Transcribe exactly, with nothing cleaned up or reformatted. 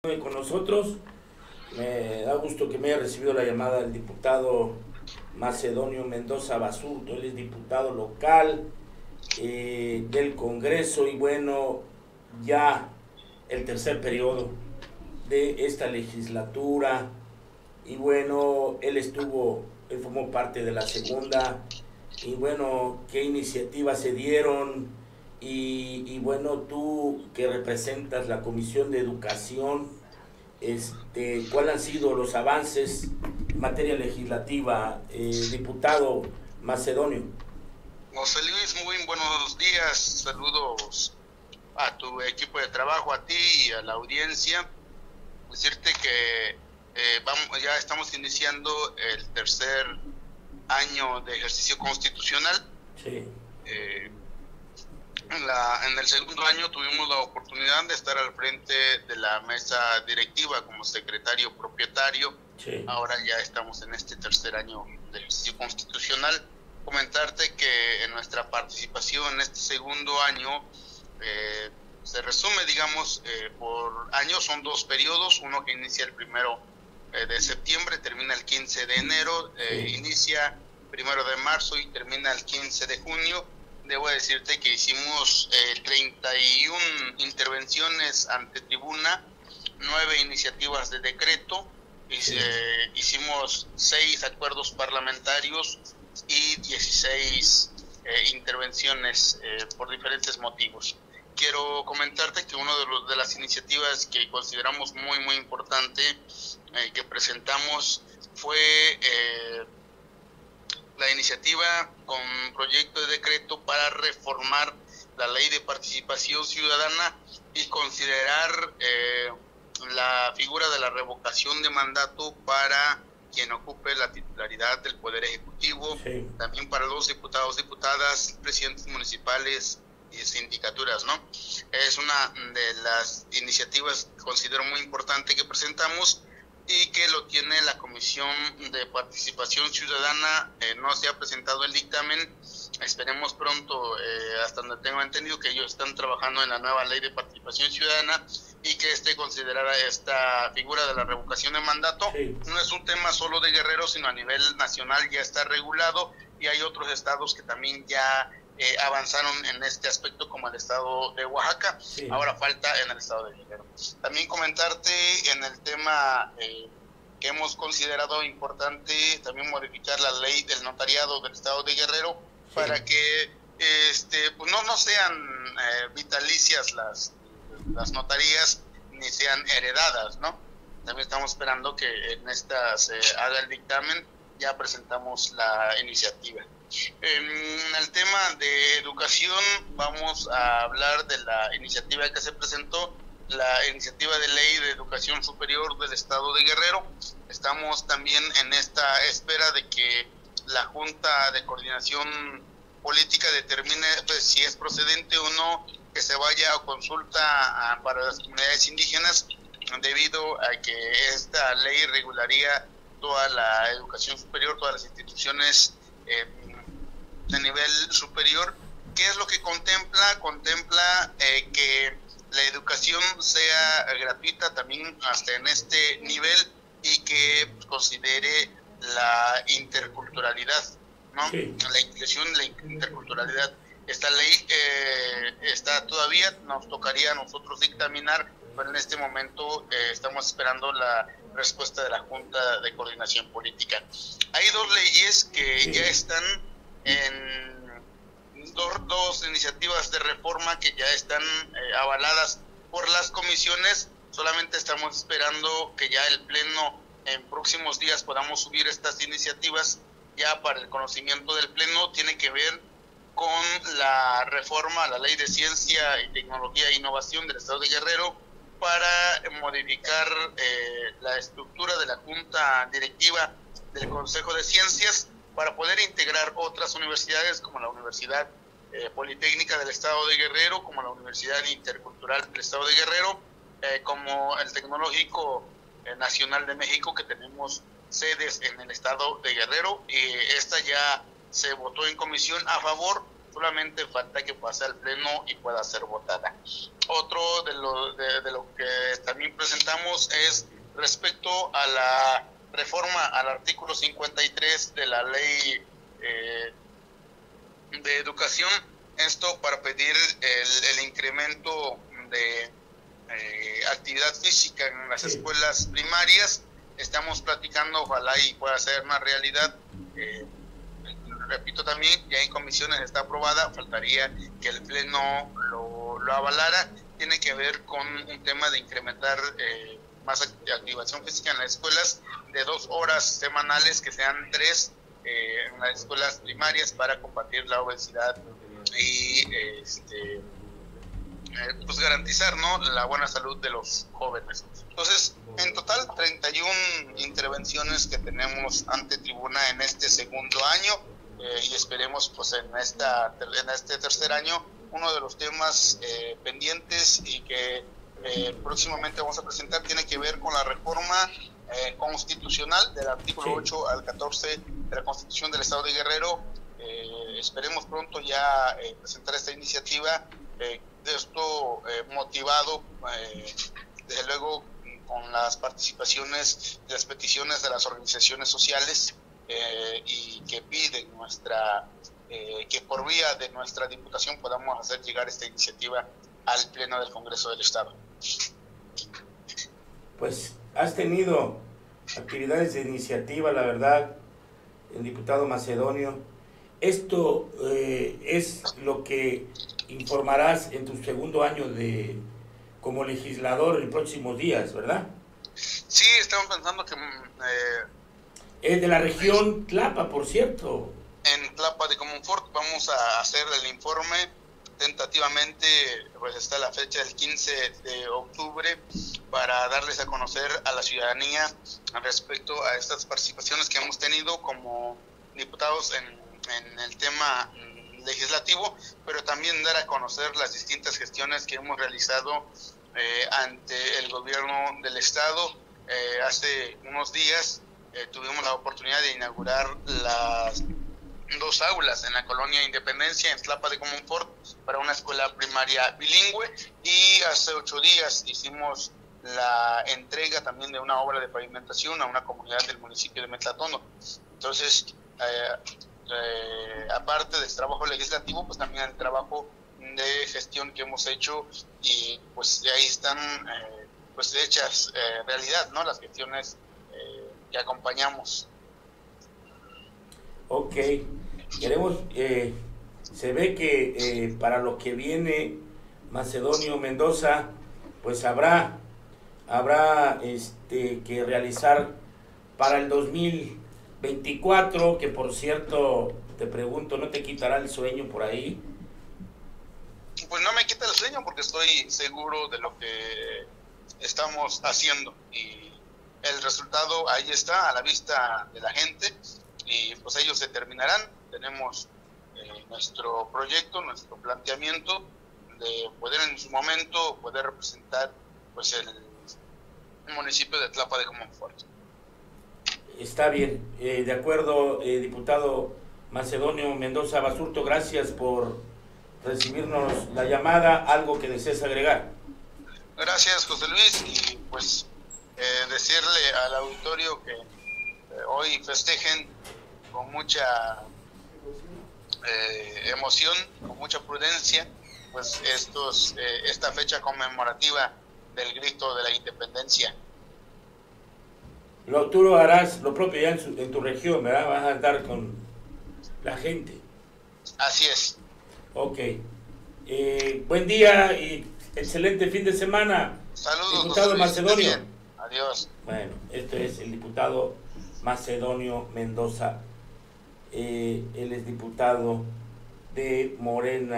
Con nosotros, me da gusto que me haya recibido la llamada del diputado Macedonio Mendoza Basurto. Él es diputado local eh, del Congreso y bueno, ya el tercer periodo de esta legislatura y bueno, él estuvo, él formó parte de la segunda y bueno, qué iniciativas se dieron. Y, y bueno, tú que representas la Comisión de Educación, este, ¿cuáles han sido los avances en materia legislativa, eh, diputado Macedonio? José Luis, muy buenos días, saludos a tu equipo de trabajo, a ti y a la audiencia. Decirte que eh, vamos, ya estamos iniciando el tercer año de ejercicio constitucional. Sí. Eh, En, la, en el segundo año tuvimos la oportunidad de estar al frente de la mesa directiva como secretario propietario. Sí. Ahora ya estamos en este tercer año de ejercicio constitucional. Comentarte que en nuestra participación en este segundo año eh, se resume, digamos, eh, por año, son dos periodos, uno que inicia el primero eh, de septiembre, termina el quince de enero, eh, sí. Inicia primero de marzo y termina el quince de junio. Debo decirte que hicimos eh, treinta y una intervenciones ante tribuna, nueve iniciativas de decreto, sí. eh, hicimos seis acuerdos parlamentarios y dieciséis eh, intervenciones eh, por diferentes motivos. Quiero comentarte que una de, los, de las iniciativas que consideramos muy, muy importante eh, que presentamos fue... Eh, la iniciativa con proyecto de decreto para reformar la ley de participación ciudadana y considerar eh, la figura de la revocación de mandato para quien ocupe la titularidad del Poder Ejecutivo, sí. También para los diputados, diputadas, presidentes municipales y sindicaturas, ¿no? Es una de las iniciativas que considero muy importante que presentamos y que lo tiene la Comisión de Participación Ciudadana. Eh, no se ha presentado el dictamen, esperemos pronto, eh, hasta donde tengo entendido que ellos están trabajando en la nueva ley de participación ciudadana y que esté considerada esta figura de la revocación de mandato. Sí. No es un tema solo de Guerrero, sino a nivel nacional ya está regulado y hay otros estados que también ya eh, avanzaron en este aspecto, como el estado de Oaxaca. Sí. Ahora falta en el estado de Guerrero. También comentarte en el tema eh, que hemos considerado importante, también modificar la ley del notariado del estado de Guerrero. Sí. Para que este, pues no, no sean eh, vitalicias las, las notarías ni sean heredadas, ¿no? También estamos esperando que en estas eh, haga el dictamen, ya presentamos la iniciativa. En el tema de educación vamos a hablar de la iniciativa que se presentó, la iniciativa de ley de educación superior del estado de Guerrero. Estamos también en esta espera de que la Junta de Coordinación Política determine pues, si es procedente o no que se vaya a consulta a, para las comunidades indígenas, debido a que esta ley regularía toda la educación superior, todas las instituciones eh, de nivel superior. ¿Qué es lo que contempla? Contempla eh, que la educación sea gratuita también hasta en este nivel y que considere la interculturalidad, ¿no? Sí. La inclusión, la interculturalidad. Esta ley eh, está todavía, nos tocaría a nosotros dictaminar, pero en este momento eh, estamos esperando la respuesta de la Junta de Coordinación Política. Hay dos leyes que sí. Ya están en dos, dos iniciativas de reforma que ya están eh, avaladas por las comisiones. Solamente estamos esperando que ya el Pleno en próximos días podamos subir estas iniciativas ya para el conocimiento del Pleno. Tiene que ver con la reforma a la Ley de Ciencia y Tecnología e Innovación del estado de Guerrero para modificar eh, la estructura de la Junta Directiva del Consejo de Ciencias para poder integrar otras universidades como la Universidad eh, Politécnica del estado de Guerrero, como la Universidad Intercultural del estado de Guerrero, eh, como el Tecnológico eh, Nacional de México, que tenemos sedes en el estado de Guerrero. Eh, esta ya se votó en comisión a favor solamente falta que pase al pleno y pueda ser votada. Otro de lo, de, de lo que también presentamos es respecto a la reforma al artículo cincuenta y tres de la ley eh, de educación, esto para pedir el, el incremento de eh, actividad física en las escuelas primarias. Estamos platicando, ojalá y pueda ser una realidad. Eh, repito también, ya en comisiones está aprobada, faltaría que el pleno lo, lo avalara. Tiene que ver con un tema de incrementar eh, más activación física en las escuelas, de dos horas semanales, que sean tres eh, en las escuelas primarias, para combatir la obesidad y eh, este, eh, pues garantizar, ¿no?, la buena salud de los jóvenes. Entonces, en total, treinta y una intervenciones que tenemos ante tribuna en este segundo año, eh, y esperemos, pues, en, esta, en este tercer año, uno de los temas eh, pendientes y que eh, próximamente vamos a presentar tiene que ver con la reforma eh, constitucional del artículo ocho al catorce de la Constitución del Estado de Guerrero. Eh, esperemos pronto ya eh, presentar esta iniciativa, eh, de esto eh, motivado, eh, desde luego, con las participaciones, las peticiones de las organizaciones sociales eh, y que piden nuestra, eh, que por vía de nuestra diputación podamos hacer llegar esta iniciativa al Pleno del Congreso del Estado. Pues has tenido actividades de iniciativa, la verdad, el diputado Macedonio. Esto eh, es lo que informarás en tu segundo año de como legislador en próximos días, ¿verdad? Sí, estamos pensando que... Eh, es de la región Tlapa, por cierto. En Tlapa de Comonfort vamos a hacer el informe, tentativamente, pues está la fecha del quince de octubre, para darles a conocer a la ciudadanía respecto a estas participaciones que hemos tenido como diputados en, en el tema legislativo, pero también dar a conocer las distintas gestiones que hemos realizado eh, ante el gobierno del Estado. Eh, hace unos días eh, tuvimos la oportunidad de inaugurar las dos aulas en la colonia Independencia, en Tlapa de Comonfort, para una escuela primaria bilingüe, y hace ocho días hicimos la entrega también de una obra de pavimentación a una comunidad del municipio de Metlatono. Entonces, eh, Eh, aparte del trabajo legislativo, pues también el trabajo de gestión que hemos hecho, y pues ahí están eh, pues hechas eh, realidad, ¿no?, las gestiones eh, que acompañamos. Ok, queremos, eh, se ve que eh, para lo que viene Macedonio Mendoza, pues habrá, habrá este, que realizar para el dos mil veinticuatro, que por cierto, te pregunto, ¿no te quitará el sueño por ahí? Pues no me quita el sueño, porque estoy seguro de lo que estamos haciendo, y el resultado ahí está, a la vista de la gente, y pues ellos determinarán. Tenemos eh, nuestro proyecto, nuestro planteamiento de poder en su momento poder representar, pues, el municipio de Tlapa de Comonfort. Está bien, eh, de acuerdo, eh, diputado Macedonio Mendoza Basurto, gracias por recibirnos la llamada. ¿Algo que desees agregar? Gracias, José Luis, y pues eh, decirle al auditorio que eh, hoy festejen con mucha eh, emoción, con mucha prudencia, pues estos eh, esta fecha conmemorativa del grito de la independencia. Lo, tú lo harás lo propio ya en, su, en tu región, ¿verdad? Vas a andar con la gente. Así es. Ok. Eh, buen día y excelente fin de semana. Saludos. Diputado Macedonio. Adiós. Bueno, este es el diputado Macedonio Mendoza. Eh, él es diputado de Morena.